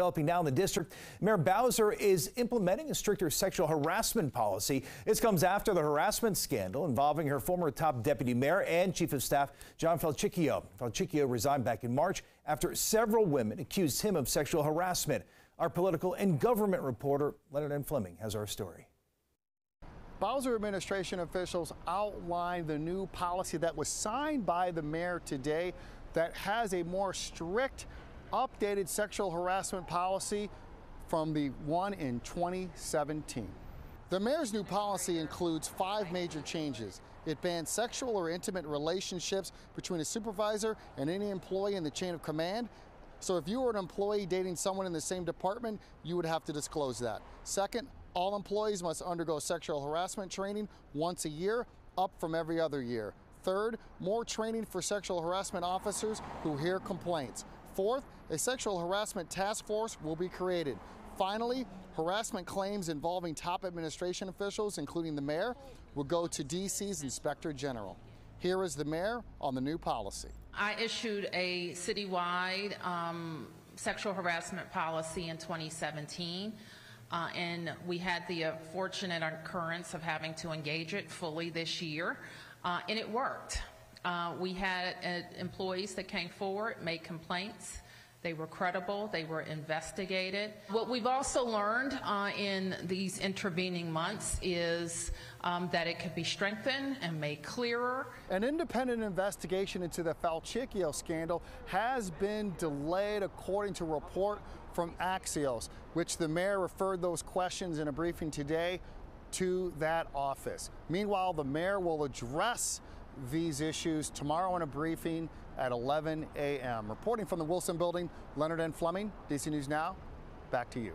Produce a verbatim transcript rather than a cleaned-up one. developing now in the district. Mayor Bowser is implementing a stricter sexual harassment policy. This comes after the harassment scandal involving her former top deputy mayor and chief of staff, John Falcicchio. Falcicchio resigned back in March after several women accused him of sexual harassment. Our political and government reporter, Leonard N. Fleming, has our story. Bowser administration officials outlined the new policy that was signed by the mayor today that has a more strict, updated sexual harassment policy from the one in twenty seventeen. The mayor's new policy includes five major changes. It bans sexual or intimate relationships between a supervisor and any employee in the chain of command. So if you were an employee dating someone in the same department, you would have to disclose that. Second, all employees must undergo sexual harassment training once a year, up from every other year. Third, more training for sexual harassment officers who hear complaints. Fourth, a sexual harassment task force will be created. Finally, harassment claims involving top administration officials, including the mayor, will go to D C's Inspector General. Here is the mayor on the new policy. I issued a citywide um, sexual harassment policy in twenty seventeen. Uh, and we had the uh, fortunate occurrence of having to engage it fully this year, uh, and it worked. Uh, we had uh, employees that came forward, made complaints. They were credible, they were investigated. What we've also learned uh, in these intervening months is um, that it could be strengthened and made clearer. An independent investigation into the Falcicchio scandal has been delayed, according to a report from Axios, which the mayor referred those questions in a briefing today to that office. Meanwhile, the mayor will address these issues tomorrow in a briefing at eleven a m Reporting from the Wilson Building, Leonard N. Fleming, D C News Now, back to you.